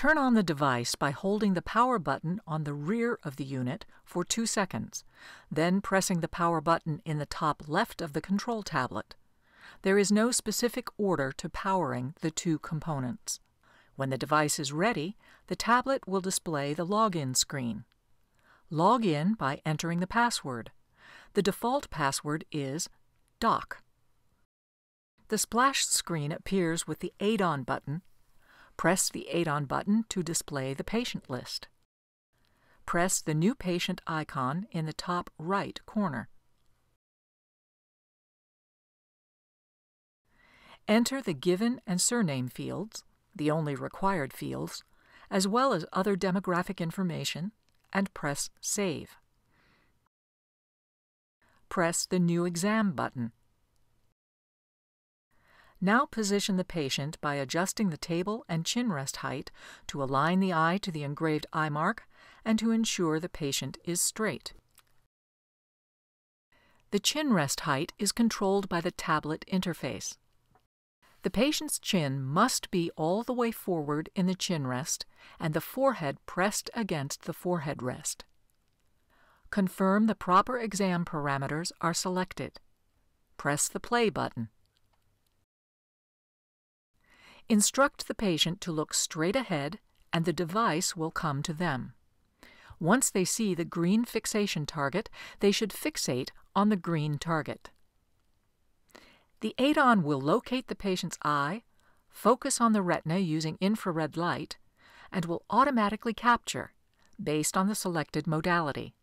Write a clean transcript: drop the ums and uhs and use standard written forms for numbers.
Turn on the device by holding the power button on the rear of the unit for 2 seconds, then pressing the power button in the top left of the control tablet. There is no specific order to powering the two components. When the device is ready, the tablet will display the login screen. Log in by entering the password. The default password is DOC. The splash screen appears with the EIDON button. Press the EIDON button to display the patient list. Press the New Patient icon in the top right corner. Enter the given and surname fields, the only required fields, as well as other demographic information, and press Save. Press the New Exam button. Now position the patient by adjusting the table and chin rest height to align the eye to the engraved eye mark and to ensure the patient is straight. The chin rest height is controlled by the tablet interface. The patient's chin must be all the way forward in the chin rest and the forehead pressed against the forehead rest. Confirm the proper exam parameters are selected. Press the play button. Instruct the patient to look straight ahead, and the device will come to them. Once they see the green fixation target, they should fixate on the green target. The EIDON will locate the patient's eye, focus on the retina using infrared light, and will automatically capture, based on the selected modality.